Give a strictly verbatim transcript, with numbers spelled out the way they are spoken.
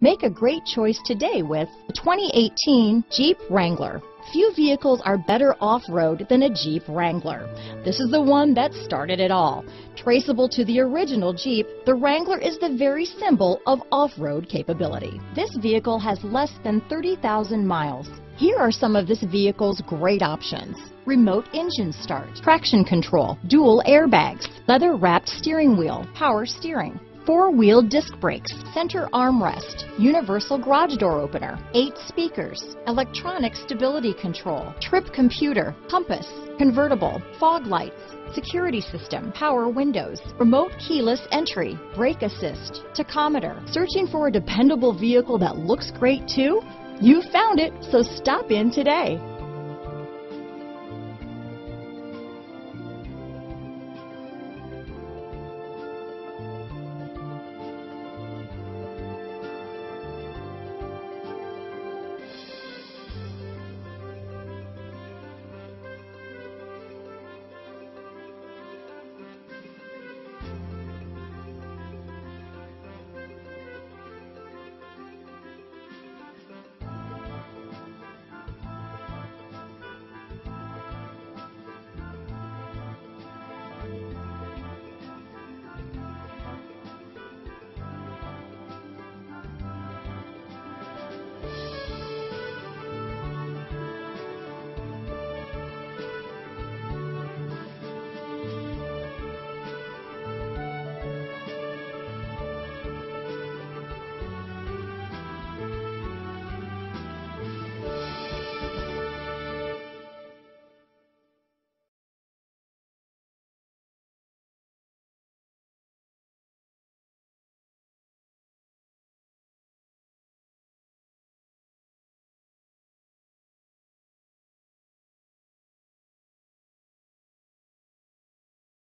Make a great choice today with the twenty eighteen Jeep Wrangler. Few vehicles are better off-road than a Jeep Wrangler. This is the one that started it all. Traceable to the original Jeep, the Wrangler is the very symbol of off-road capability. This vehicle has less than thirty thousand miles. Here are some of this vehicle's great options: remote engine start, traction control, dual airbags, leather-wrapped steering wheel, power steering, four-wheel disc brakes, center armrest, universal garage door opener, eight speakers, electronic stability control, trip computer, compass, convertible, fog lights, security system, power windows, remote keyless entry, brake assist, tachometer. Searching for a dependable vehicle that looks great too? You found it, so stop in today.